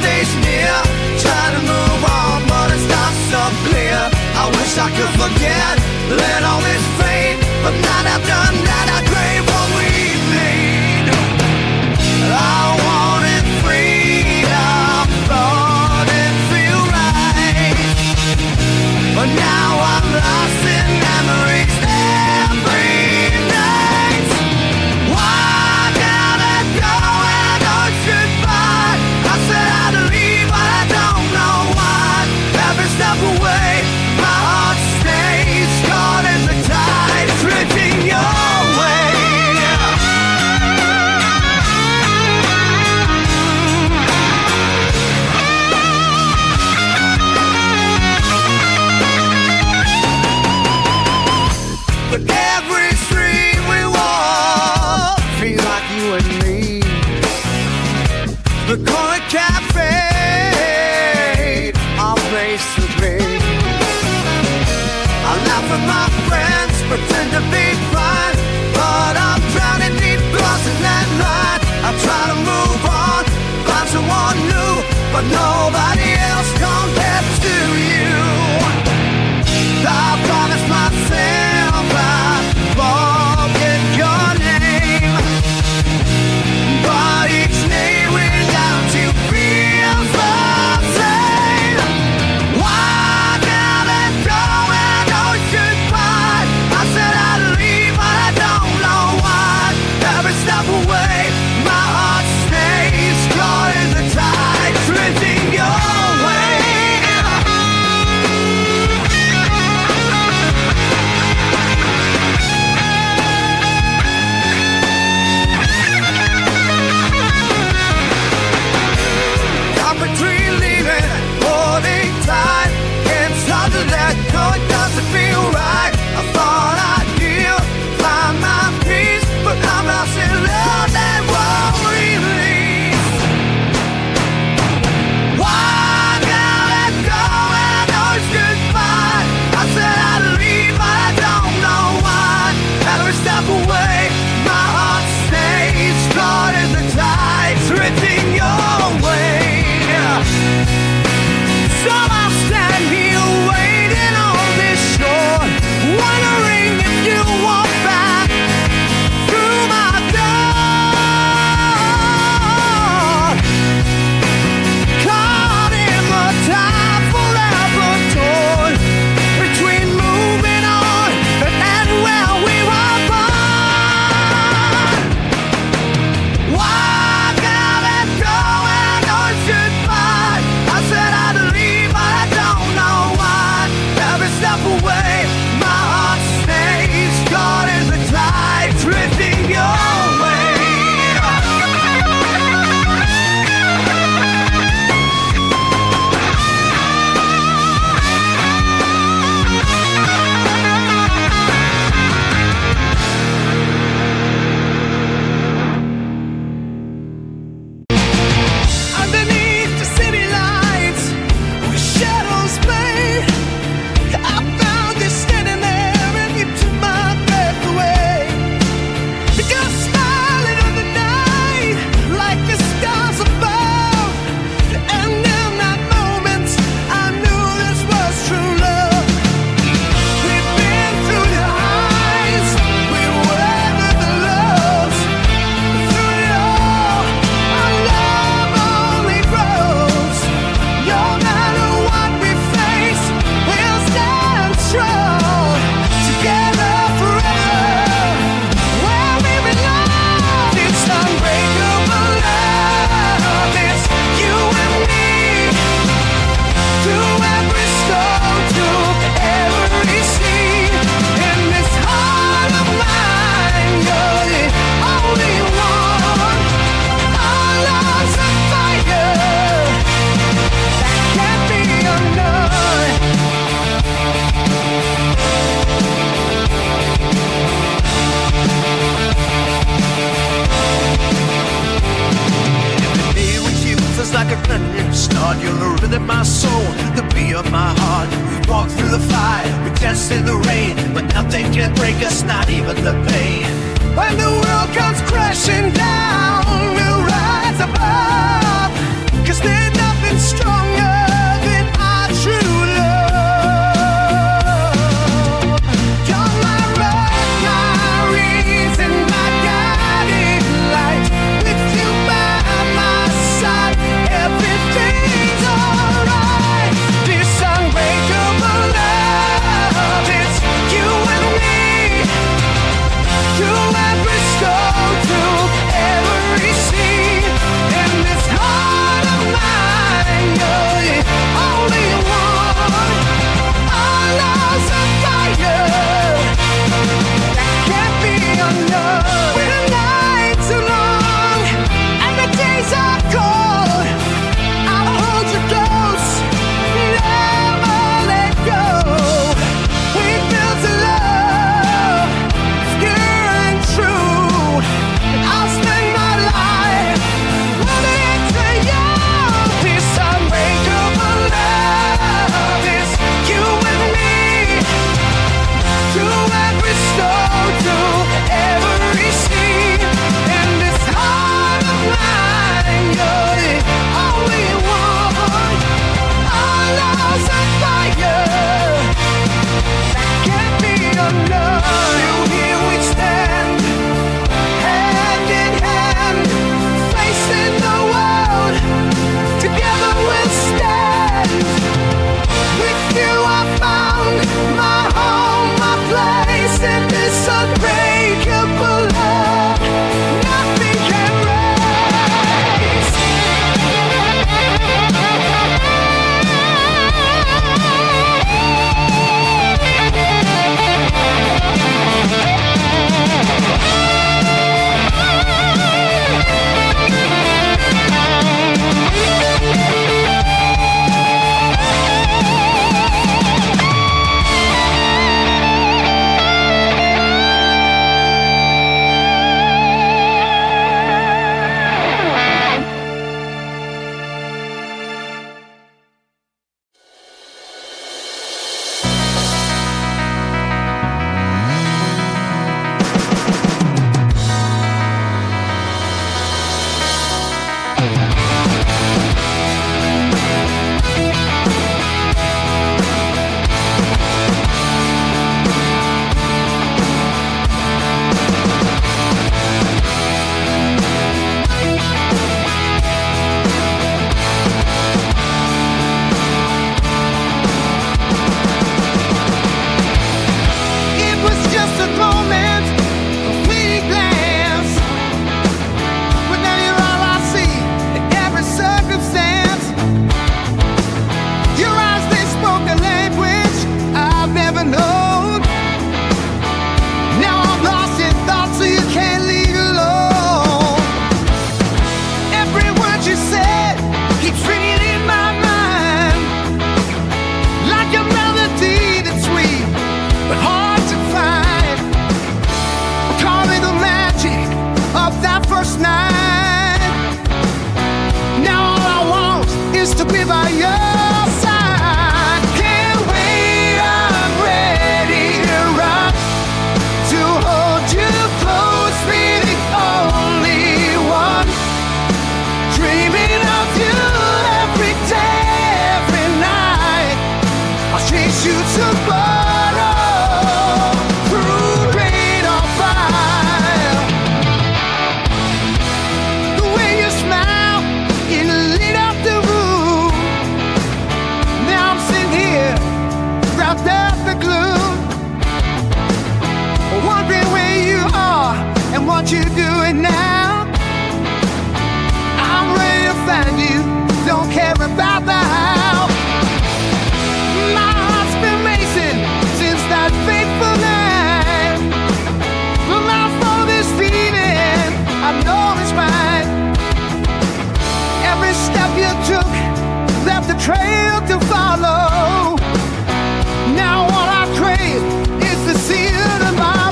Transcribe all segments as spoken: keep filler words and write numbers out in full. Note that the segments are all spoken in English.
stays near, trying to move on, but it's not so clear. I wish I could forget, let all this fade, but not after night I crave what we made. I wanted freedom, but it feel right, but now I'm lost in memories every night. Why did it go and hurt goodbye? I said I'd leave, but I don't know why. Every step away, my heart stays caught in the tide, drifting your way. But every street we walk feels like you and me. The corner cafe, our place to be. I laugh at my friends, pretend to be fine, but I'm drowning deep, lost in that night. I try to move on, find someone new, but nobody else compares to you. I promised myself I'd forget your name, but each day without you feels the same. Why did it go and oh goodbye? I said I'd leave, but I don't know why. Every step away, my heart stays caught in the tide, drifting your way. Holding tight, can't stop to that, no it doesn't feel right. I thought I'd heal, find my peace, but I'm lost in love that won't release. Why did it go and hurt goodbye? I said I'd leave, but I don't know why. Every step away, my heart stays caught in the tide, drifting your way. So I stand here waiting on this shore, wondering if you walk back through my door. Caught in the tide, forever torn between moving on and where we were born. Why did it go and hurt goodbye? I said I'd leave, step away, my heart stays caught in the tide, drifting your way. Down, we'll rise above, 'cause they're not just to be by you. What you doing now? I'm ready to find you. Don't care about the how. My heart's been racing since that fateful night. But my fault is feeling, I know it's mine. Every step you took left a trail to follow. Now all I crave is to see you tomorrow.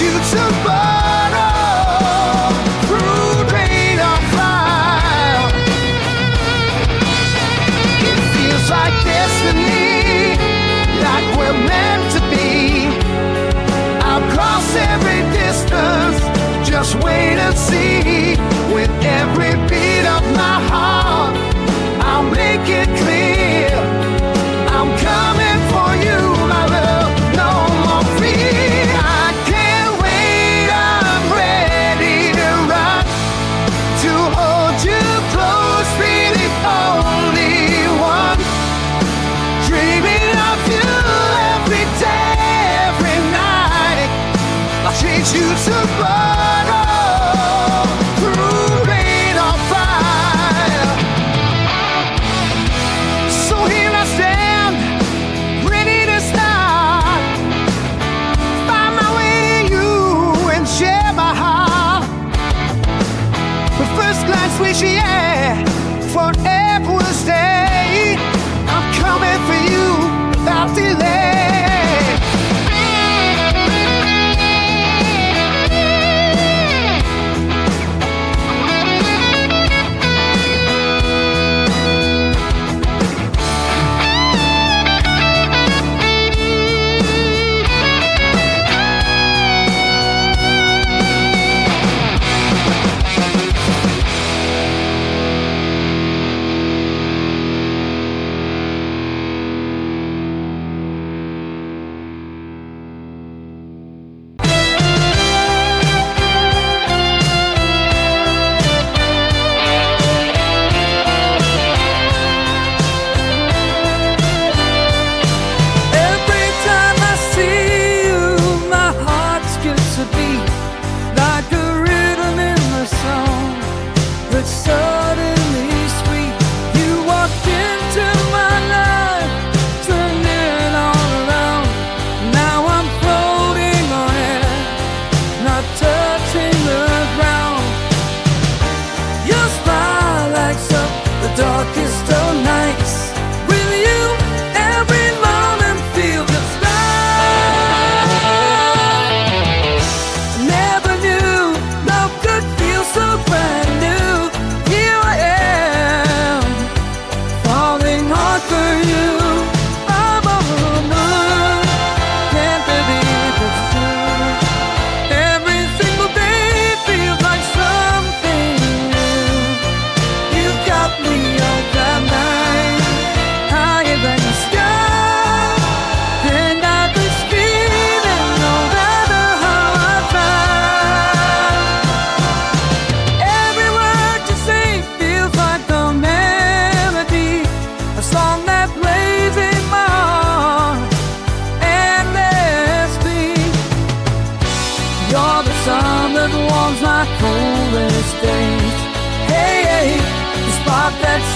You tomorrow through rain or fire. It feels like destiny, like we're meant to be. I'll cross every distance, just wait and see. With every beat of my heart, I'll make it clear. I'm coming for you, my love. No more fear. I you tomorrow through rain or fire. So here I stand, ready to start, find my way to you and share my heart. The first glance we share forever will stay. I'm coming for you without delay.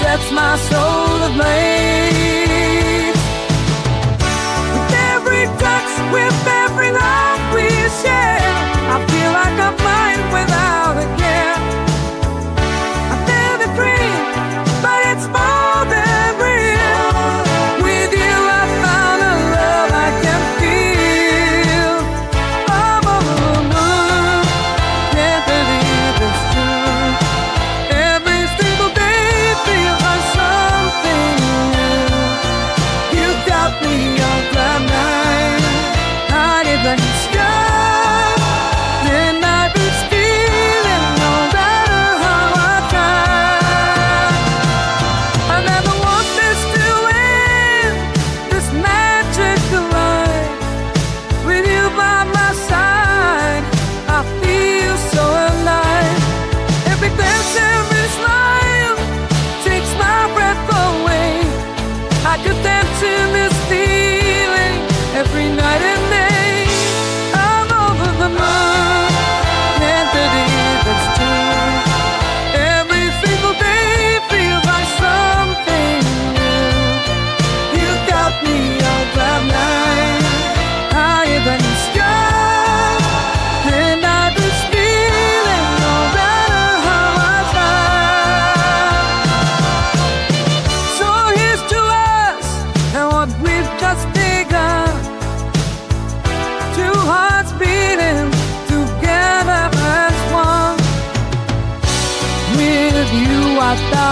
That's my soul ablaze. With every touch, with every love we share, I feel like I'm blind without a care. I've never dreamed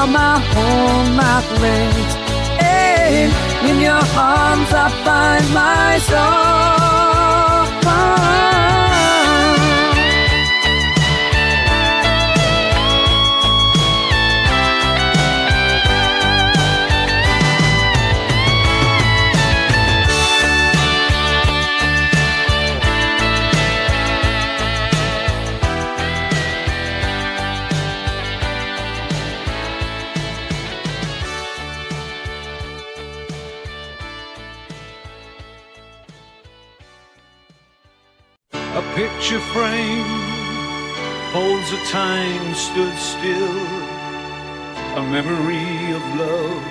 now my whole life lays. Hey, in your arms I find myself. Picture frame holds a time stood still, a memory of love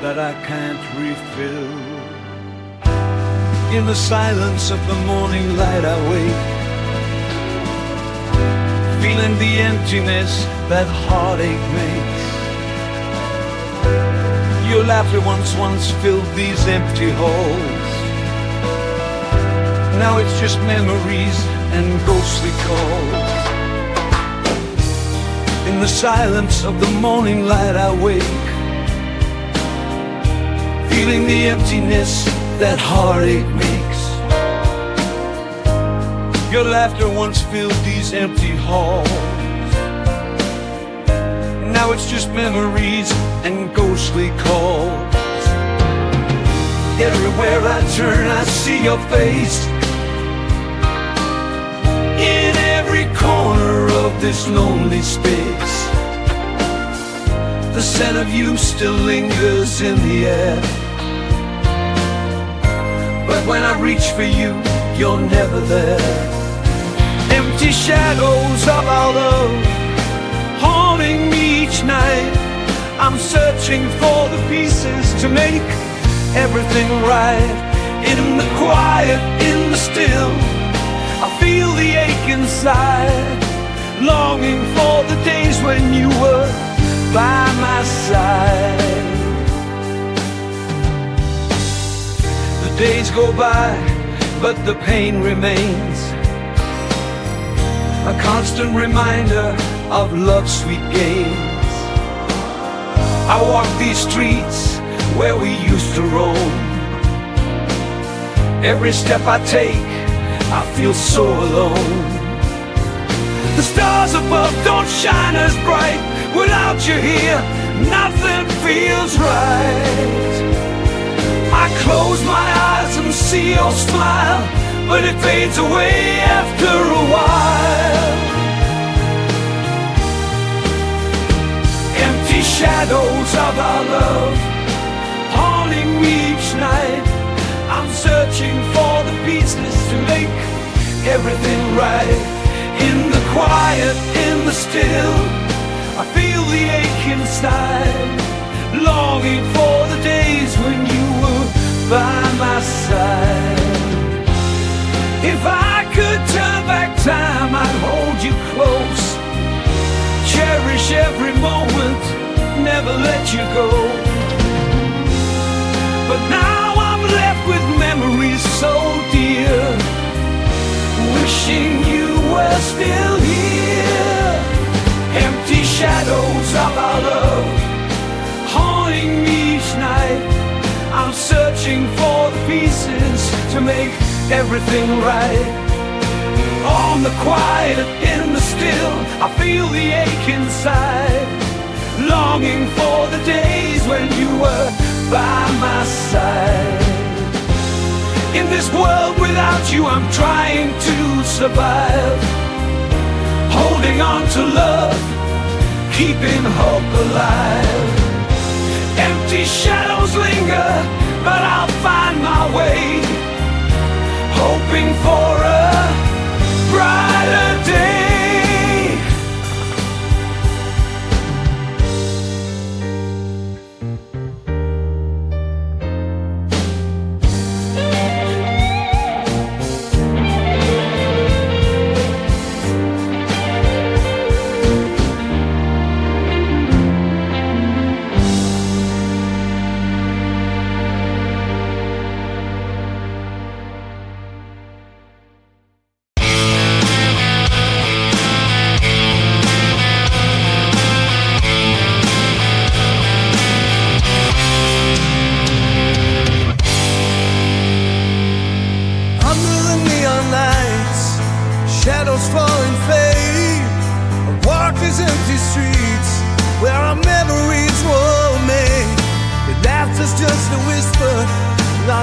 that I can't refill. In the silence of the morning light I wake, feeling the emptiness that heartache makes. Your laughter once once filled these empty halls. Now it's just memories and ghostly calls. In the silence of the morning light I wake, feeling the emptiness that heartache makes. Your laughter once filled these empty halls. Now it's just memories and ghostly calls. Everywhere I turn I see your face. In every corner of this lonely space, the scent of you still lingers in the air. But when I reach for you, you're never there. Empty shadows of our love haunting me each night. I'm searching for the pieces to make everything right. In the quiet, in the still, I feel the ache inside, longing for the days when you were by my side. The days go by, but the pain remains, a constant reminder of love's sweet games. I walk these streets where we used to roam. Every step I take I feel so alone. The stars above don't shine as bright. Without you here, nothing feels right. I close my eyes and see your smile, but it fades away after a while. Empty shadows of our love haunting me each night. I'm searching for the pieces to make everything right. In the quiet, in the still, I feel the ache inside, longing for the days when you were by my side. If I could turn back time, I'd hold you close, cherish every moment, never let you go. But now left with memories so dear, wishing you were still here. Empty shadows of our love haunting me each night. I'm searching for the pieces to make everything right. On the quiet, in the still, I feel the ache inside, longing for the days when you were by my side. In this world without you, I'm trying to survive, holding on to love, keeping hope alive. Empty shadows linger, but I'll find my way, hoping for a brighter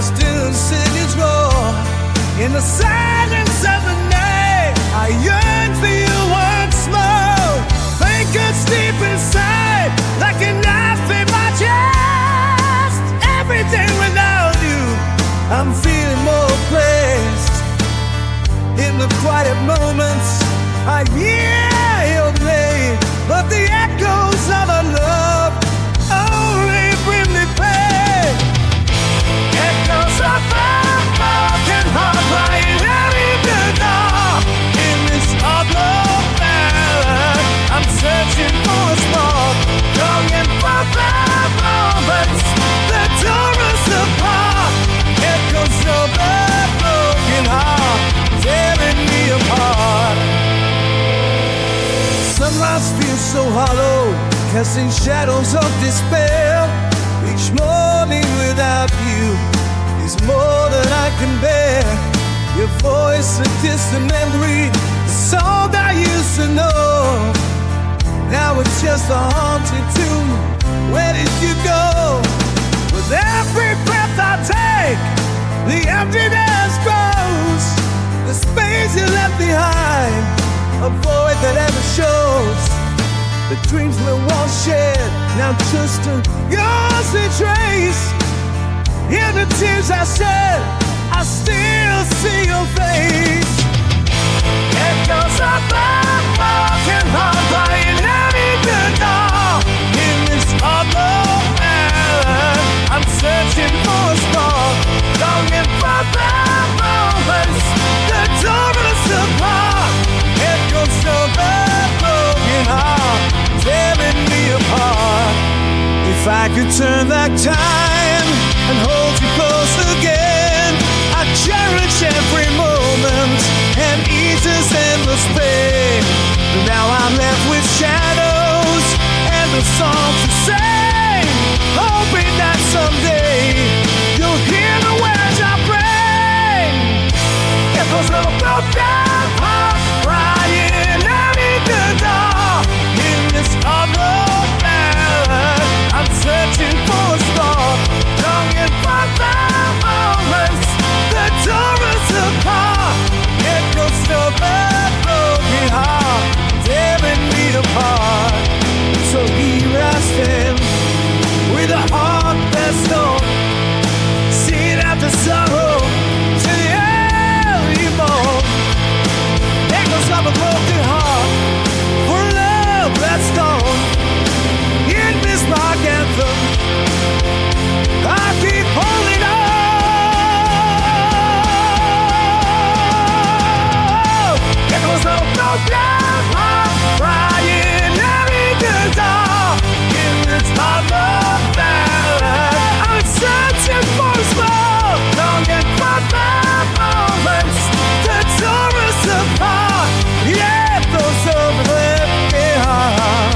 still sing its roar. In the silence of the night, I yearn for you once more. Pain cuts deep inside, like a knife in my chest. Every day without you, I'm feeling more blessed. In the quiet moments, I hear your name, but the echoes of our love only bring me pain. Echoes of our broken heart crying out in the dark. In this hollow ballad, I'm searching for a spark, longing for the moments that tore us apart. Echoes of our broken heart tearing me apart. Sunrise feels so hollow, casting shadows of despair. Each morning without you is more than I can bear. Your voice, a distant memory, a song I used to know. Now it's just a haunted tomb. Where did you go? With every breath I take, the emptiness grows. The space you left behind, a void that ever shows. The dreams we once shared, now just a ghostly trace. In the tears I shed, I still see your face. Echoes of my broken heart crying out in the dark. In this hollow ballad, I'm searching for a spark, longing for the moments that tore us apart. Echoes of that broken heart tearing me apart. If I could turn back time and hold you close again, I'd cherish every moment and ease this endless pain. But now I'm left with shadows and no song to sing, hoping that someday you'll hear the words I bring. Echoes of a broken heart crying out in the dark. In this hollow ballad, I'm searching for a spark, longing for the moments that tore us apart. Echoes of that broken heart tearing me apart. So here I stand with a heart that's torn, seeing out the sorrow to the early morn. Echoes of a broken heart for love that's gone. In this rock anthem, I keep holding on. Echoes of a broken heart crying out in the dark. In this hollow ballad, I'm searching for a spark, longing for the moments that tore us apart. Yeah, those over there behind.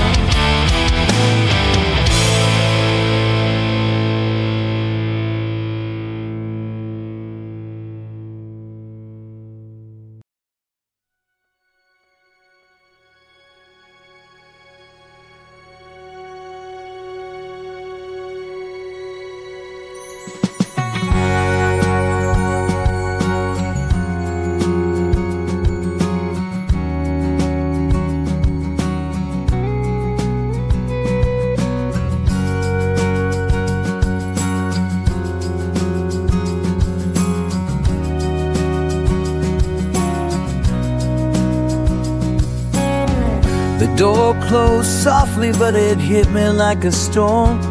Closed softly, but it hit me like a storm.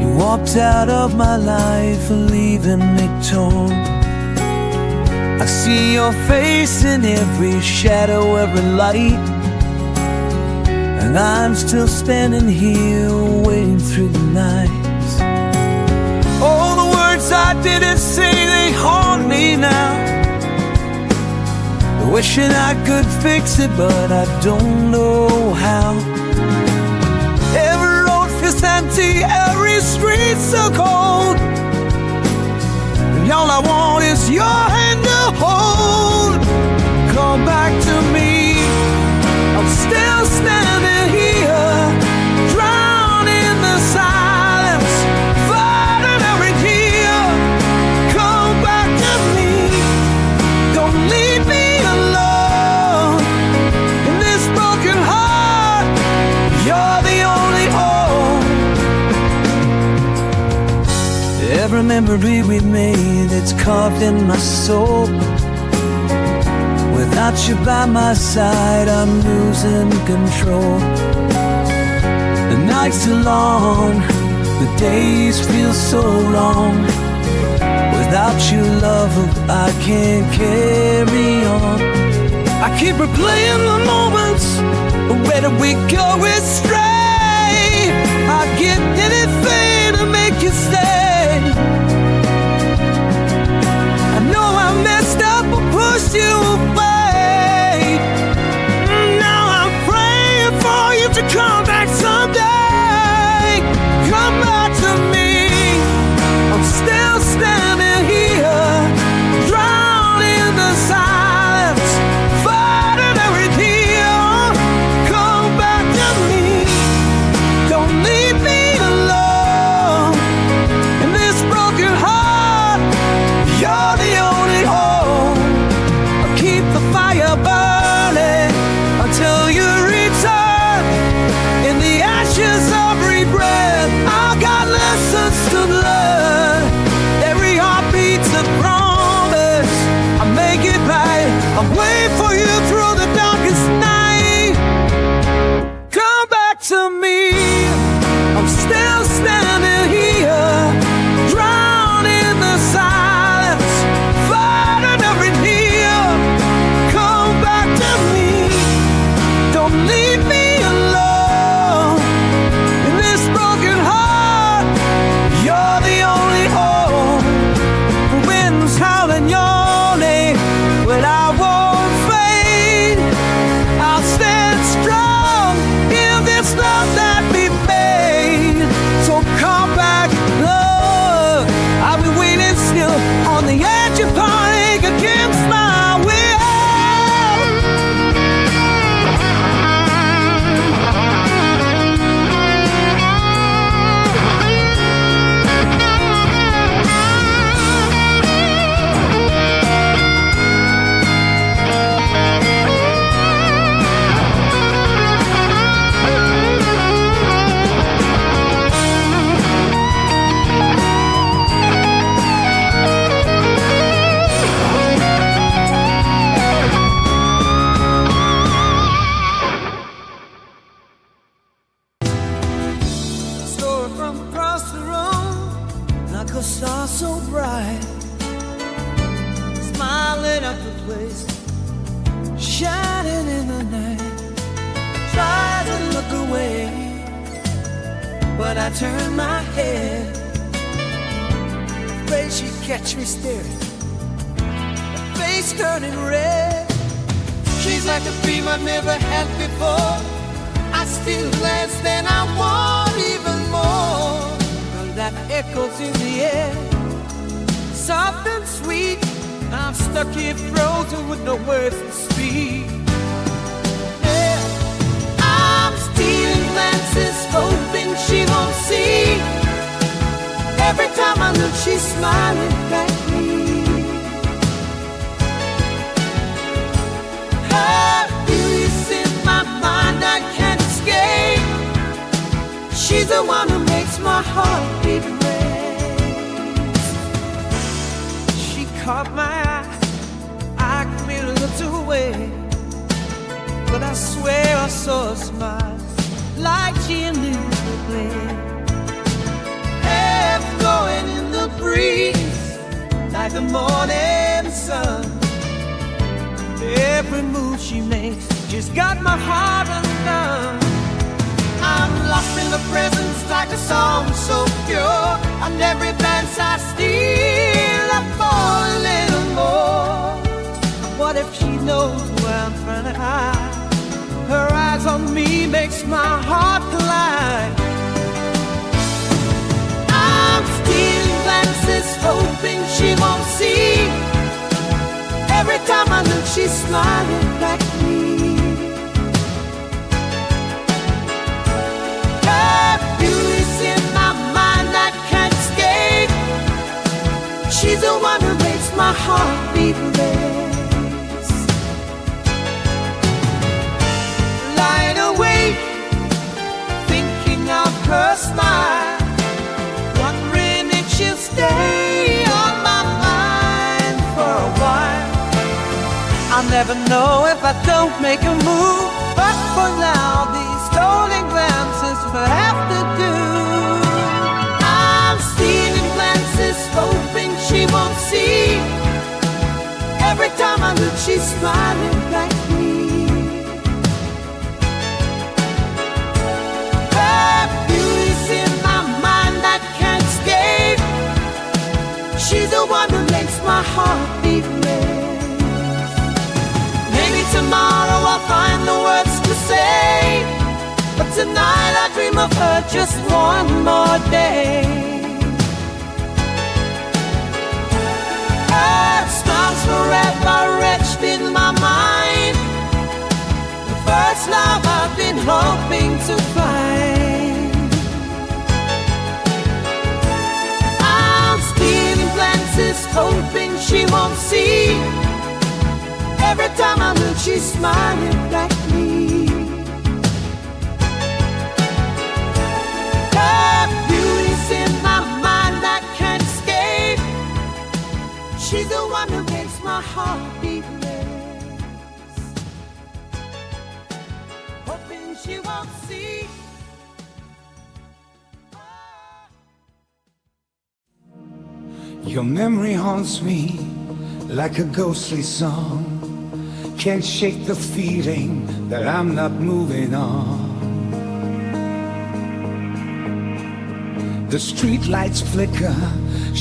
You walked out of my life, leaving me torn. I see your face in every shadow, every light, and I'm still standing here waiting through the nights. All the words I didn't say, they haunt me now. Wishing I could fix it, but I don't know how. Every road feels empty, every street so cold, and all I want is your hand to hold. Come back to me, I'm still standing here, drowned in the silence, fighting every tear. a memory we made that's carved in my soul. Without you by my side, I'm losing control. The nights are long, the days feel so long. Without you, love, I can't carry on. I keep replaying the moments where did we go astray? I'd give anything to make you stay. I know I messed up or pushed you away. Now I'm praying for you to come back someday. Come back to me. I'm still standing. never know if I don't make a move. But for now, these stolen glances will have to do. I'm stealing glances, hoping she won't see. Every time I look, she's smiling back at me. Her beauty's in my mind, I can't escape. She's the one who makes my heart beat red. Tomorrow I'll find the words to say, but tonight I dream of her just one more day. Her smile's forever etched in my mind, the first love I've been hoping to find. I'm stealing glances, hoping she won't see. Every time I look, she's smiling back at me. Her beauty's in my mind, I can't escape. She's the one who makes my heart beat fast. Hoping she won't see. Oh. Your memory haunts me like a ghostly song. Can't shake the feeling that I'm not moving on. The street lights flicker,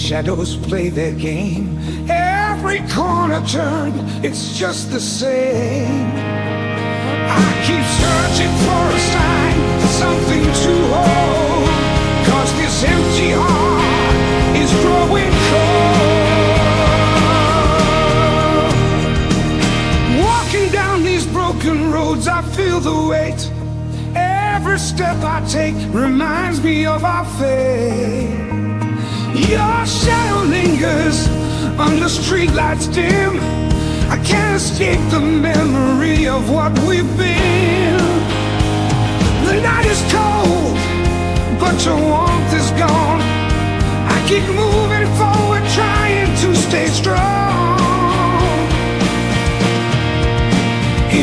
shadows play their game. Every corner turn, it's just the same. I keep searching for a sign, something to hold, 'cause this empty heart is growing cold. Roads, I feel the weight. Every step I take reminds me of our fate. Your shadow lingers on the streetlights dim. I can't escape the memory of what we've been. The night is cold, but your warmth is gone. I keep moving forward, trying to stay strong.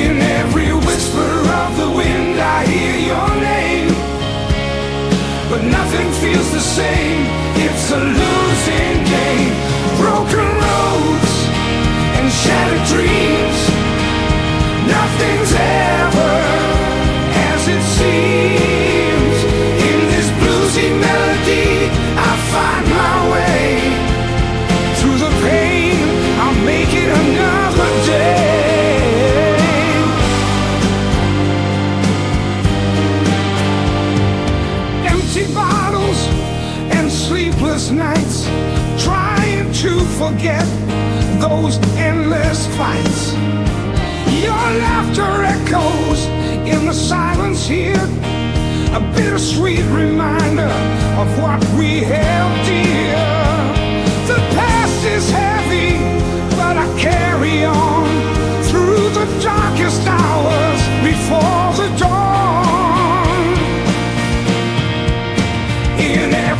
In every whisper of the wind, I hear your name, but nothing feels the same. It's a losing game. Broken roads and shattered dreams. Nothing's ever as it seems. In this bluesy melody, I find my way. Through the pain, I'll make it another day. Sleepless nights, trying to forget those endless fights. Your laughter echoes in the silence here, a bittersweet reminder of what we held dear. The past is heavy, but I carry on through the darkest hours before the dawn.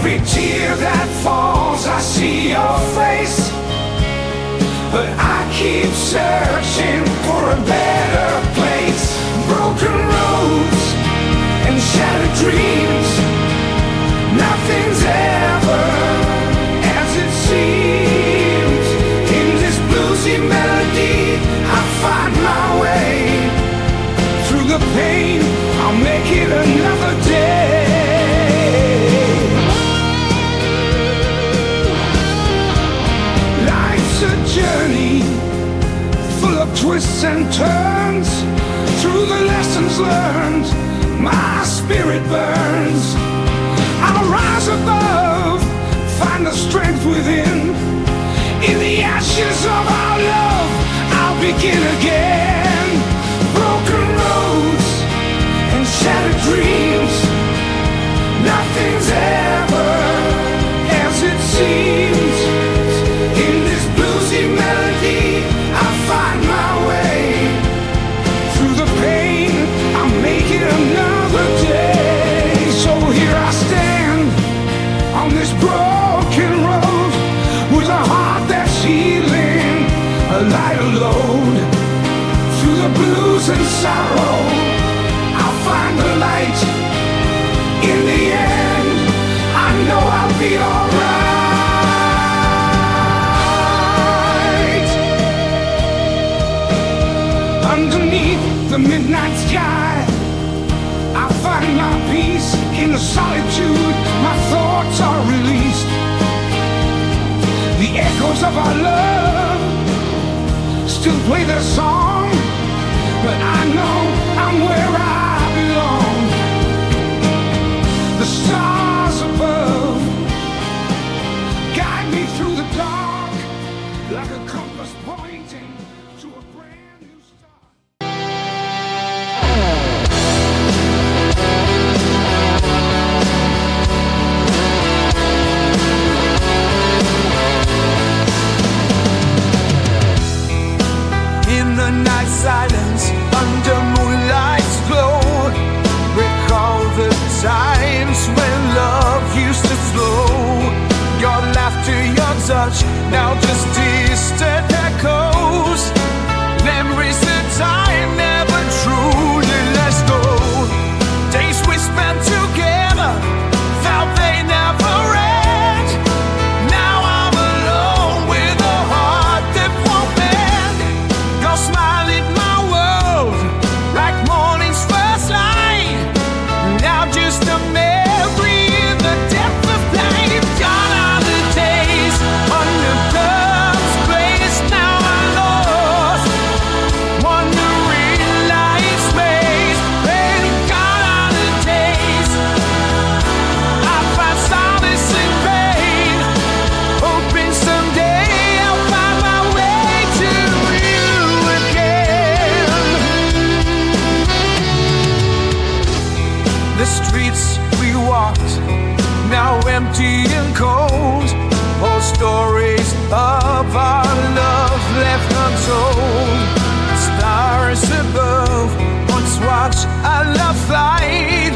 Every tear that falls, I see your face, but I keep searching for a better place. Broken roads and shattered dreams. Nothing's ever as it seems. In this bluesy melody, I find my way. Through the pain, I'll make it another day. Journey full of twists and turns. Through the lessons learned, my spirit burns. I'll rise above, find the strength within. In the ashes of our love, I'll begin again. Broken roads and shattered dreams. Nothing's ever as it seems. Melody, I find my way. Through the pain, I'll make it another day. So here I stand on this broken road, with a heart that's healing, a lighter load. sorrow, I'll find the light. In the end, I know I'll be alright. Underneath the midnight sky, I find my peace in the solitude. My thoughts are released. The echoes of our love still play their song, but I know I'm where I belong. The stars above guide me through the dark like a compass pointing to a brand new star. In the night silence, under moonlight's glow, recall the times when love used to flow. Your laughter, your touch, now just distant echoes. Memories that time never truly lets go. Days we spent together, felt they never end. Now I'm alone with a heart that won't bend. Your smile in my world, like morning's first light. Now just a memory in the depth of night. Gone are the days under love's place. Now I'm lost, wandering life's ways. And gone are the days I find solace in pain, hoping someday I'll find my way to you again. The streets we walked, now empty and cold. Old stories of our love left untold. Stars above once watched our love flight.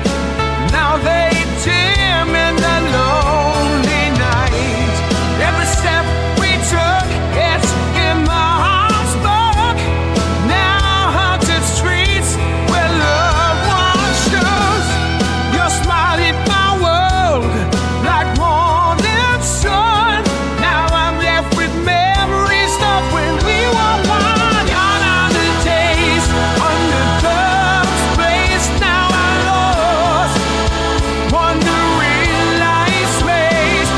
Now they dim in the lonely night. Every step we took, it's in my heart's book. Now haunted streets where love once shook. Your smile in my world, like morning sun. Now I'm left with memories of when we were one. Gone are the days under love's place. Now I'm lost, wandering life's ways. And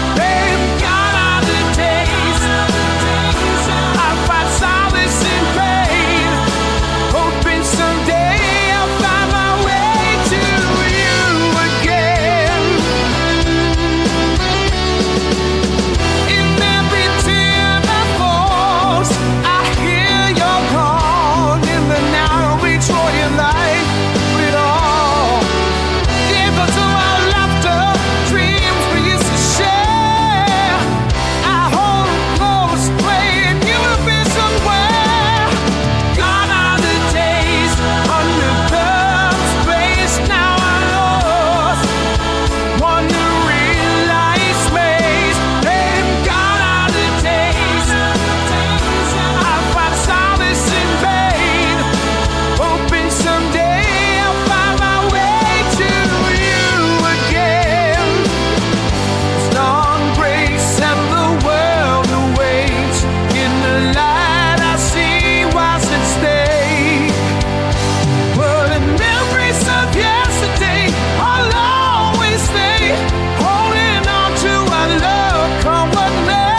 gone are the days I find solace in pain, hoping someday I'll find my way to you again. In every tear that falls, I hear your call. In the now, enjoy your life with all. Echoes of our laughter, dreams we used to share. I hold close, praying you will be somewhere. Gone are the days under love's place. Now I'm lost, wandering life's ways. And gone are the days I find solace in pain, hoping someday I'll find my way to you again. As dawn breaks and the world awaits, in the light I see what's at stake. But the memories of yesterday, I'll always stay, holding on to our love, come what may. In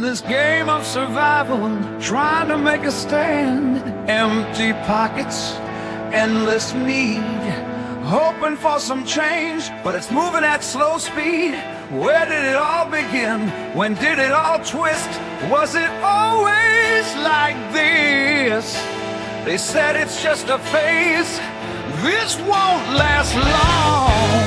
this game of survival, trying to make a stand. Empty pockets, endless need. hoping for some change, but it's moving at slow speed. Where did it all begin? When did it all twist? Was it always like this? They said it's just a phase, this won't last long.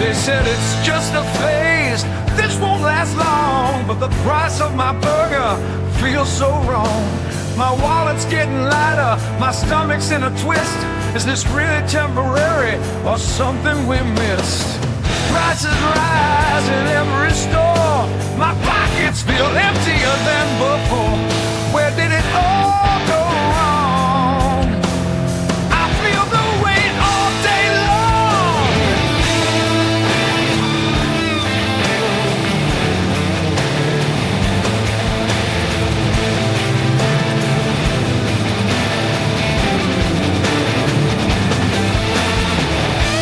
They said it's just a phase, this won't last long. But the price of my burger feels so wrong. My wallet's getting lighter, my stomach's in a twist. Is this really temporary or something we missed? Prices rise in every store, my pockets feel emptier than before. Where did it all go wrong? I feel the weight all day long.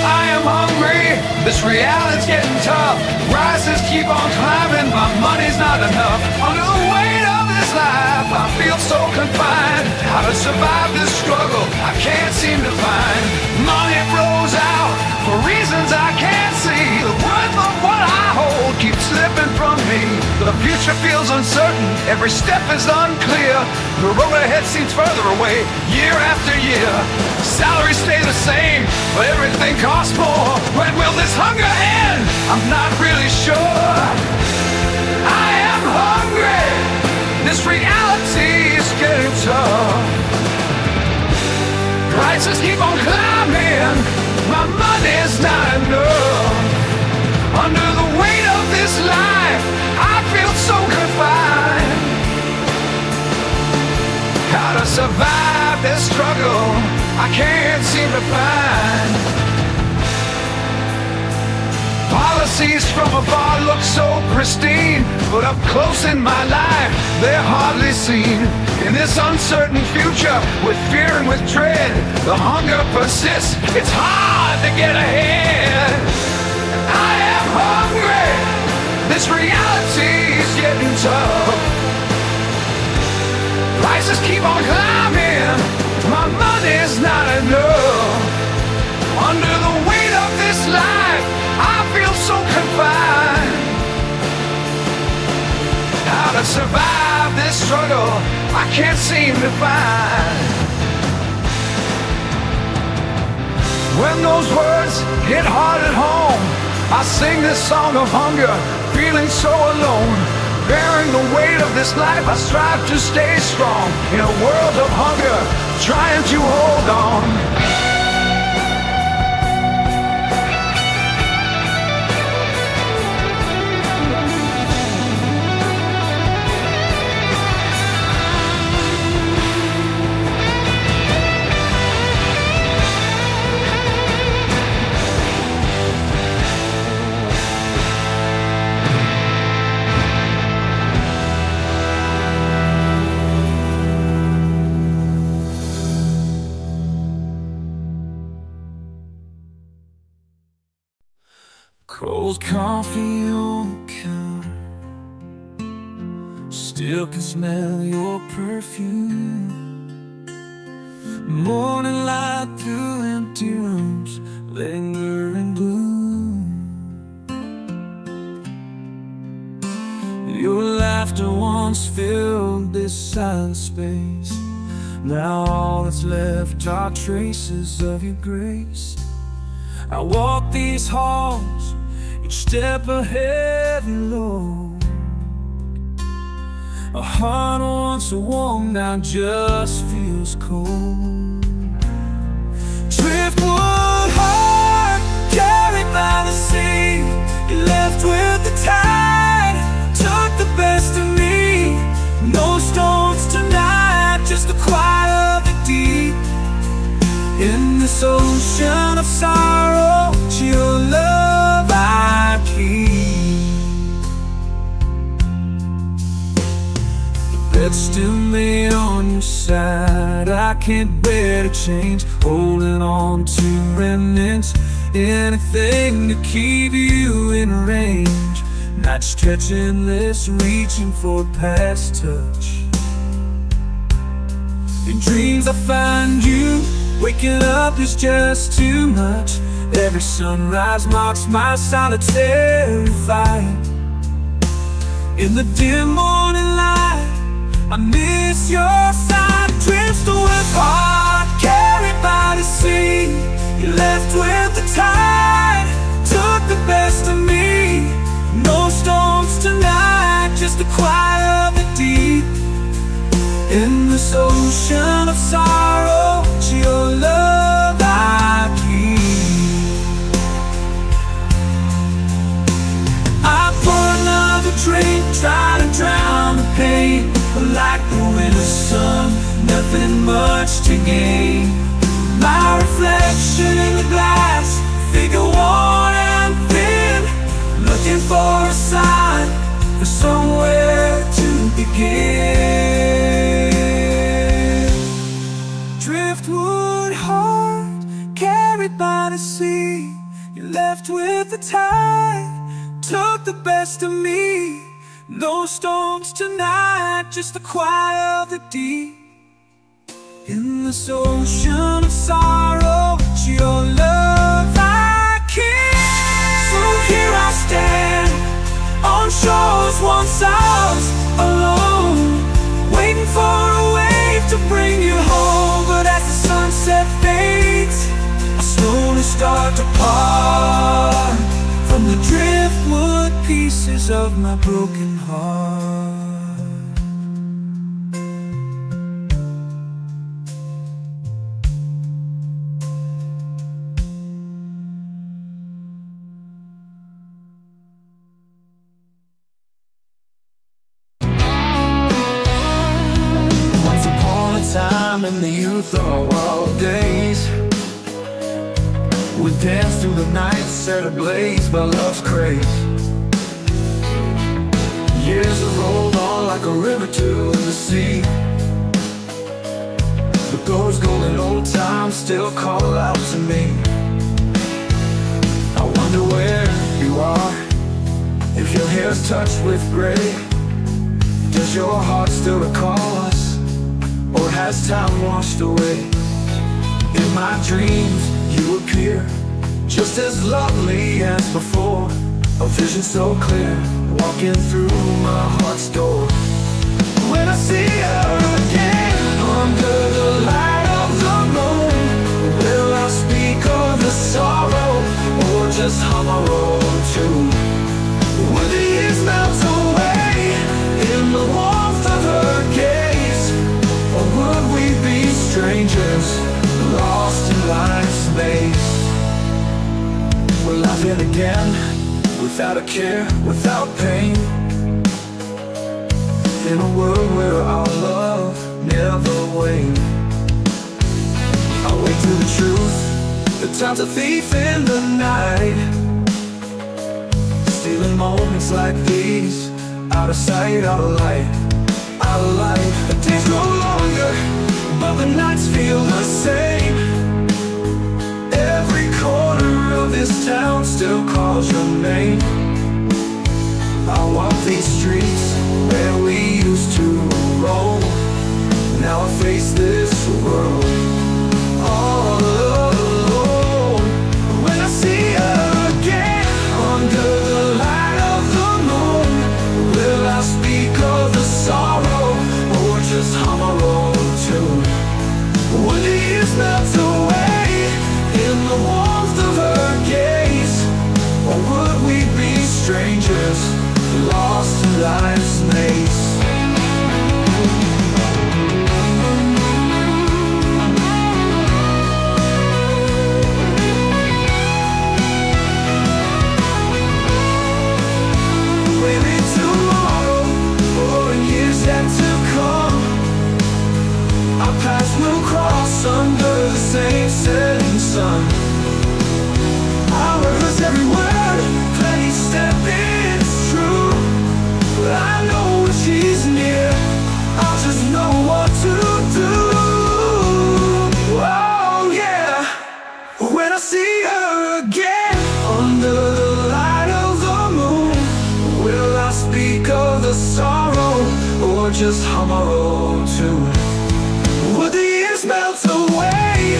I am hungry, this reality's getting tough. Prices keep on climbing, my money's not enough. Under the weight of this life, I feel so confined. How to survive this struggle, I can't seem to find. Money flows out for reasons I can't see. The worth of what I hold keeps slipping from me. The future feels uncertain, every step is unclear. The road ahead seems further away, year after year. Salaries stay the same, but everything costs more. When will this hunger end? I'm not really sure. I am hungry, this reality is getting tough. Prices keep on climbing, my money's not enough. Under the weight of this life, I feel so confined. How to survive this struggle, I can't seem to find. Policies from afar look so pristine, but up close in my life, they're hardly seen. In this uncertain future, with fear and with dread, the hunger persists, it's hard to get ahead. I am hungry, this reality is getting tough. Prices keep on climbing, my money's not enough. Under the weight of this life, I feel so confined. How to survive this struggle, I can't seem to find. When those words hit hard at home, I sing this song of hunger, feeling so alone. Bearing the weight of this life, I strive to stay strong in a world of hunger, trying to hold on. Cold coffee on the counter, still can smell your perfume. Morning light through empty rooms, lingering gloom. Your laughter once filled this silent space, now all that's left are traces of your grace. I walk these halls, step ahead and low. A heart once warm now just feels cold. Driftwood heart carried by the sea, you left with the tide, took the best of me. No stones tonight, just the quiet of the deep. In this ocean of sorrow, your love I keep. The bed's still made on your side, I can't bear to change. Holding on to remnants, anything to keep you in range. Not stretching this, reaching for a past touch. In dreams I find you, Waking up is just too much. Every sunrise marks my solitary fight. In the dim morning light, I miss your side. Drifts to a part, carried by the sea. You're left with the tide, took the best of me. No storms tonight, just the cry of the deep. In this ocean of sorrow, it's your love I keep. I pour another drink, try to drown the pain. But like the winter sun, nothing much to gain. My reflection in the glass, figure worn and thin, looking for a sign, for somewhere to begin. Driftwood heart, carried by the sea. You're left with the tide, took the best of me. No storms tonight, just the cry of the deep. In this ocean of sorrow, it's your love I keep. So here I stand, on shores once ours, alone, waiting for a wave to bring you home. Sunset fades, I slowly start to part from the driftwood pieces of my broken heart. Once upon a time in the youth of days, we danced through the night, set ablaze by love's craze. Years have rolled on like a river to the sea, but those golden old times still call out to me. I wonder where you are, if your hair's touched with gray. Does your heart still recall us, or has time washed away? In my dreams, you appear just as lovely as before. A vision so clear, walking through my heart's door. When I see her again under the light of the moon, will I speak of the sorrow or just hum a roll or two? When the years melt away in the warmth of her gaze, or would we be strangers, lost in life's space? We're laughing again, without a care, without pain, in a world where our love never wanes. I wait for the truth, the time's a thief in the night, stealing moments like these, out of sight, out of light, out of light. The days no longer, but the nights feel the same. Every corner of this town still calls your name. I walk these streets where we used to roam. Now I face this world all alone. When I see her again under the light of the moon, will I speak of the sorrow or just hum a roll? When the years melt away in the warmth of her gaze, or would we be strangers lost in life's maze? Maybe tomorrow or in years yet to come, our paths will cross under the same setting sun. I rehearse every word, plenty step, it's true, but I know when she's near, I just know what to do. Oh yeah, when I see her again under the light of the moon, will I speak of the sorrow or just hum a roll tune? Melt away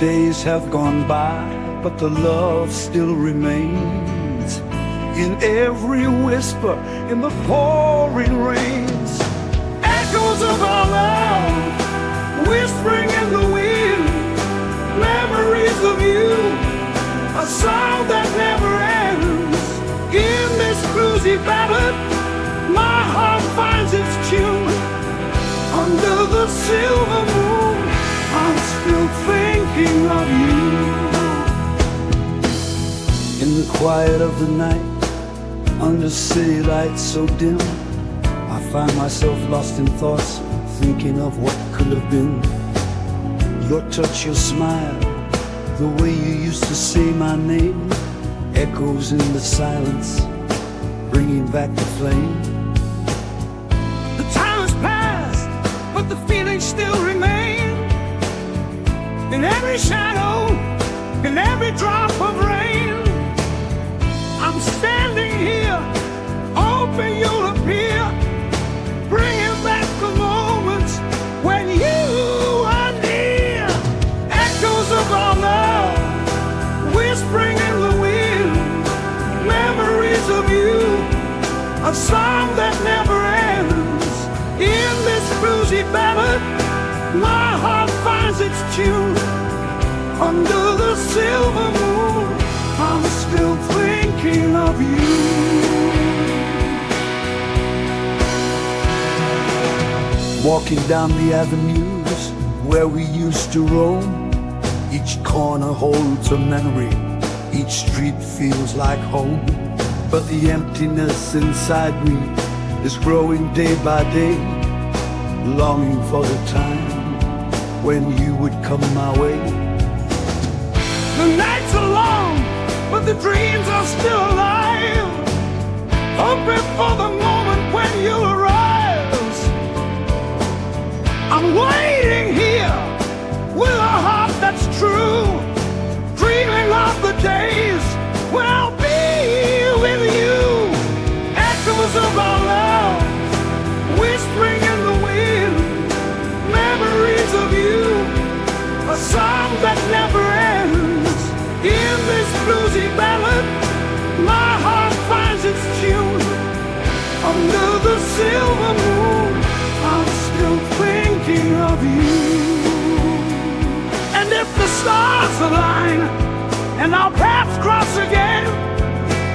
days have gone by, but the love still remains. In every whisper, in the pouring rains, echoes of our love, whispering in the wind, memories of you, a sound that never ends. In this bluesy ballad, my heart finds its tune. Under the silver moon, I'm still thinking of you. In the quiet of the night, under city lights so dim, I find myself lost in thoughts, thinking of what could have been. Your touch, your smile, the way you used to say my name, echoes in the silence, bringing back the flame. The time has passed, but the feelings still remain. In every shadow, in every drop of rain, I'm standing here, hoping you'll appear, bringing back the moments when you are near. Echoes of our love, whispering in the wind, memories of you, a song that never ends. In this bluesy ballad, my heart finds its tune. Under the silver moon, I'm still thinking of you. Walking down the avenues where we used to roam, each corner holds a memory, each street feels like home. But the emptiness inside me is growing day by day, longing for the time when you would come my way. The nights are long, but the dreams are still alive, hoping for the moment when you arrive. I'm waiting here with a heart that's true, dreaming of the days when I'll be with you. Echoes of our love, whispering in the wind, memories of you, a song that never ends. In this bluesy ballad, my heart finds its tune. Under the silver moon, I'm still thinking of you. And if the stars align and our paths cross again,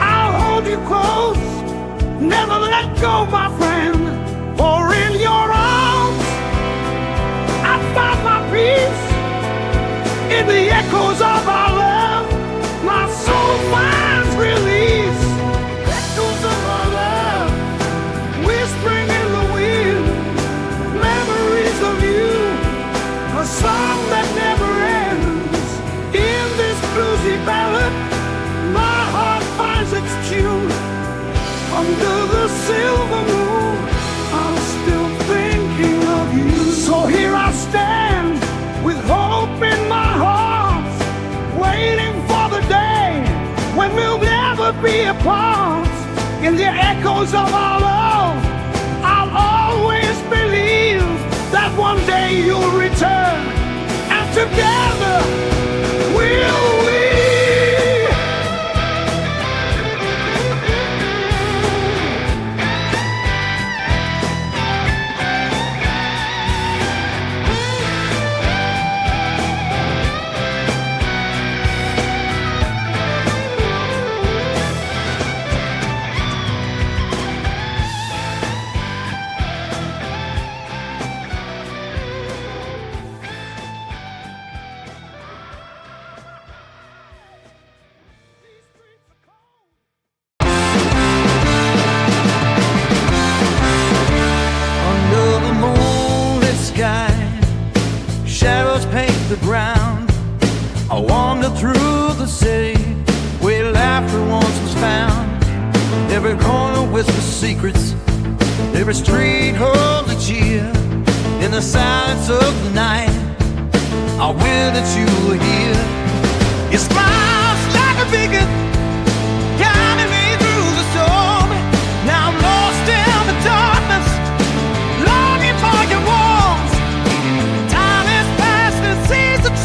I'll hold you close, never let go, my friend. For in your arms, I found my peace. In the echoes of our love, my soul finds release. Echoes of our love, whispering in the wind, memories of you, a song that never ends. In this bluesy ballad, my heart finds its tune. Under the silver moon, I'm still thinking of you. So here I stand with hope in my heart, waiting for the day when we'll never be apart. In the echoes of our love, I'll always believe that one day you'll return, and together we'll win.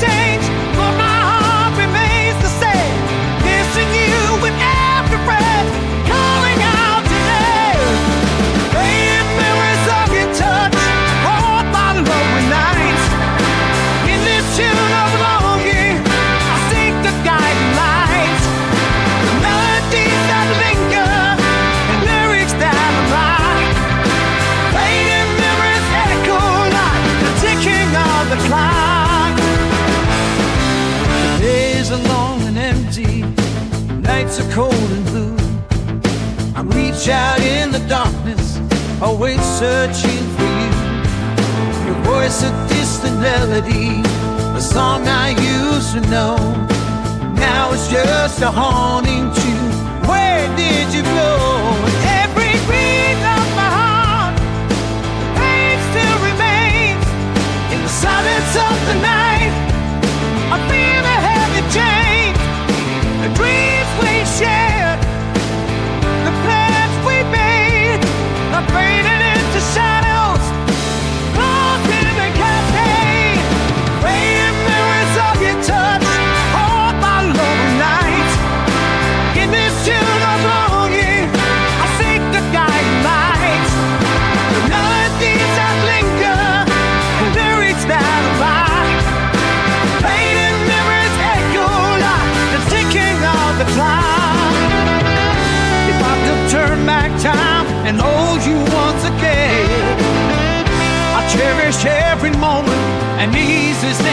Change nights are cold and blue. I reach out in the darkness, always searching for you. Your voice a distant melody, a song I used to know. Now it's just a haunting tune. Where did you go? Silence of the night, I feel a heavy change. The dreams we shared, the plans we made, are faded into shadows, lost in the cafe. Faded mirrors of your touch, all my lonely nights. In this tune of longing, I seek the guiding light. The melodies that linger, and lyrics that the clock. If I could turn back time and hold you once again, I cherish every moment and ease this.